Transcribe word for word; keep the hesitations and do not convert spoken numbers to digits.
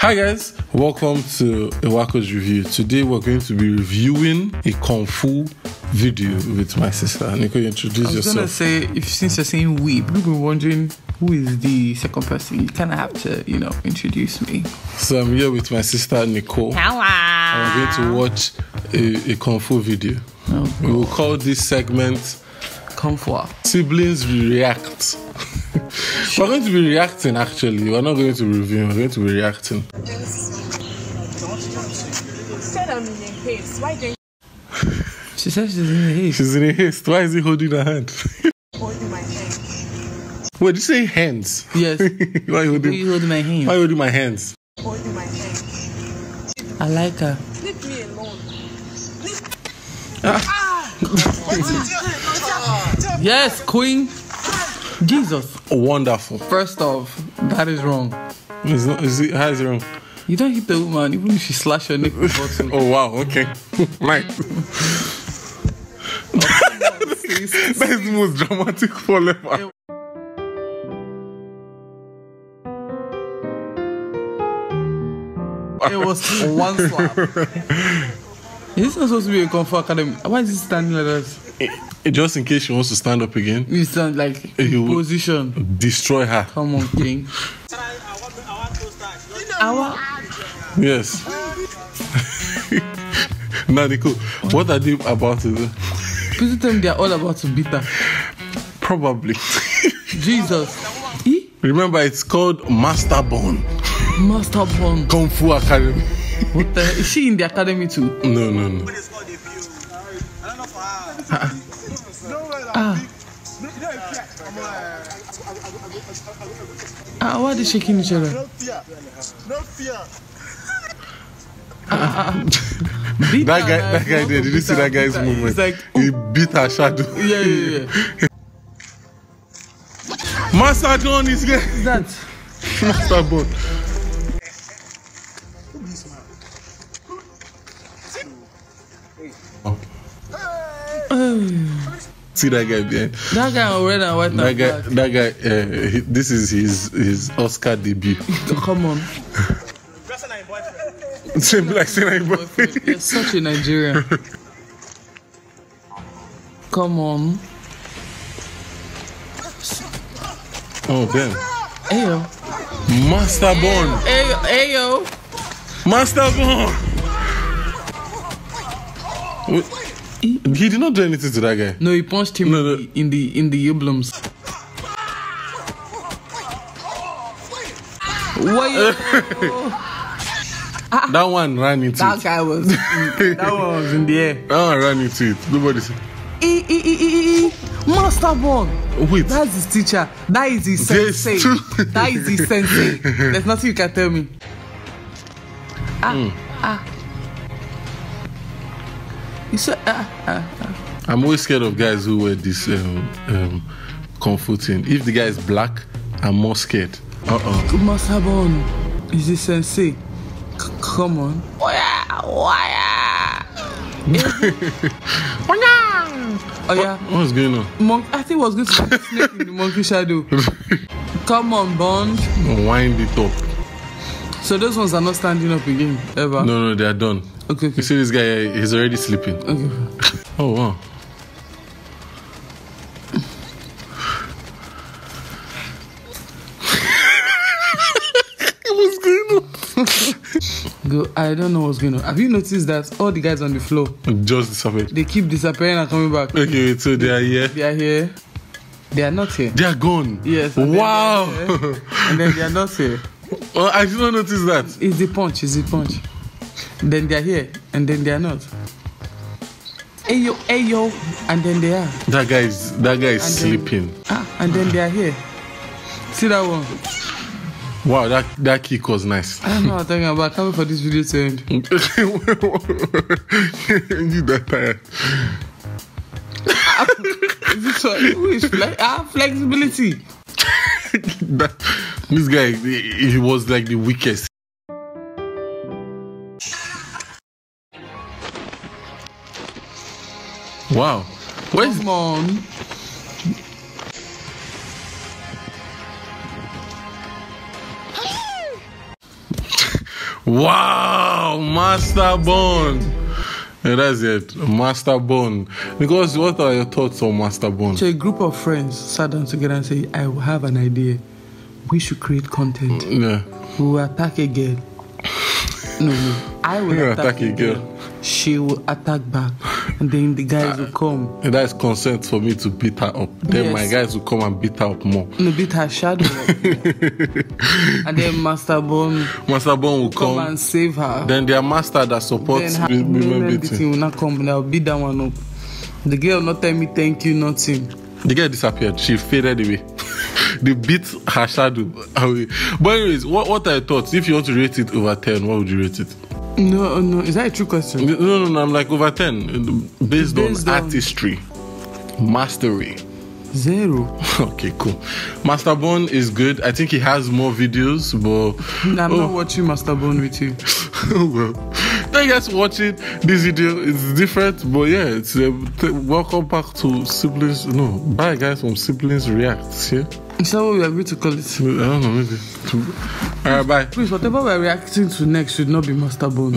Hi guys, welcome to A Wacko's Review. Today we're going to be reviewing a Kung Fu video with my sister. Nico, introduce yourself. I was yourself. gonna say, if since you're saying we, people been wondering who is the second person. You kind of have to, you know, introduce me. So I'm here with my sister Nicole. Hello. And we're going to watch a, a Kung Fu video. Oh, we will call this segment Kung Fu Siblings React. We're going to be reacting actually. We're not going to be reviewing, we're going to be reacting. She said she's in a haste. She's in a haste. Why is he holding her hand? Holding my hand. Wait, did you say hands? Yes. Why are you holding, you holding my hand? Why are you holding my hands? Holding my hand. I like her. Leave me alone. Leave. Ah. Ah. Yes, queen. Jesus. Wonderful. First off, that is wrong. It's not, is it, how is it wrong? You don't hit the woman even if she slash your neck with button. Oh wow, okay. Mike. That is the most dramatic fall ever. It was one slap. Is this not supposed to be a Kung Fu Academy? Why is it standing like this? It, it, just in case she wants to stand up again. You stand like position. Destroy her. Come on, King. Our... Yes. Nadiko, what are they about to do? Please tell me they are all about to beat her. Probably. Jesus. E? Remember, it's called Master Bone. Master Bone. Kung Fu Academy. What the? Is she in the academy too? No, no, no. Uh, ah. Ah, why are they shaking each other? No fear. No fear. Ah, that guy, that guy there, did you see that guy's movement? Like, he beat her shadow. Yeah, yeah, yeah. Master John is here. Is that? Master Bone. See that guy behind. That guy on red and white. That guy. Black. That guy. Uh, he, this is his his Oscar debut. Come on. Same black, same boyfriend. You're such a Nigerian. Come on. Oh damn. Ayo. Master Bone. Ayo. Ayo. Ayo. Master Bone. What? He, he did not do anything to that guy. No, he punched him no, no. in the in the emblems. Why? That one ran into that it. That guy was. That one was in the air. That one ran into it. Nobody said. E e e e e. Master Bone. Wait. That's his teacher. That is his sensei. That is his sensei. There's nothing you can tell me. Ah mm. ah. You said, ah, ah, ah. I'm always scared of guys who wear this um, um, Kung Fu thing. If the guy is black, I'm more scared. Uh-oh. Master Bone is the sensei. C come on. Oh yeah. What, what's going on? Monk, I think was going to be a snake in the monkey shadow. Come on, Bone. Wind it up. So those ones are not standing up again, ever? No, no, they are done. Okay, okay. You see this guy, he's already sleeping. Okay. Oh, wow. What's going on? I don't know what's going on. Have you noticed that all the guys on the floor just disappeared? They keep disappearing and coming back. Okay, so they are here. They are here. They are not here. They are gone. Yes. And wow. Then they are here, and then they are not here. Well, I did not notice that. It's the punch. It's the punch. Then they are here, and then they are not. Ayo, ayo, and then they are. That guy is, that guy is sleeping. Then, ah, and then they are here. See that one? Wow, that, that kick was nice. I don't know what I'm talking about. I can't wait for this video to end. You that tired. Is it so? Who is flex? Ah, flexibility. That, this guy, he, he was like the weakest. Wow. Where's Mom? Wow, Master Bone. Yeah, that's it, Master Bone. Because what are your thoughts on Master Bone? So a group of friends sat down together and said, I have an idea. We should create content. Yeah. We will attack a girl. No, no. I will attack, attack a girl. girl. She will attack back. And then the guys uh, will come. And that is consent for me to beat her up. Then yes. my guys will come and beat her up more. No, beat her shadow up. And then Master Bone Master Bone will come, come and save her. Then their master that supports her women beating will not come. They'll beat that one up. The girl will not tell me thank you, nothing. The girl disappeared. She faded away. They beat her shadow away. But anyways, what, what are your thoughts? If you want to rate it over ten, what would you rate it? No, no, is that a true question? No, no, no, I'm like over ten. Based, Based on, on artistry, mastery. Zero. Okay, cool. Master Bone is good. I think he has more videos, but... No, I'm oh. not watching Master Bone with you. Oh, well. Thank you guys for watching this video. It's different, but yeah, it's uh, welcome back to Siblings. No, bye guys from Siblings React, yeah? Is that what we are going to call it? I don't know, maybe. Alright, bye. Please, whatever we're reacting to next should not be Master Bone.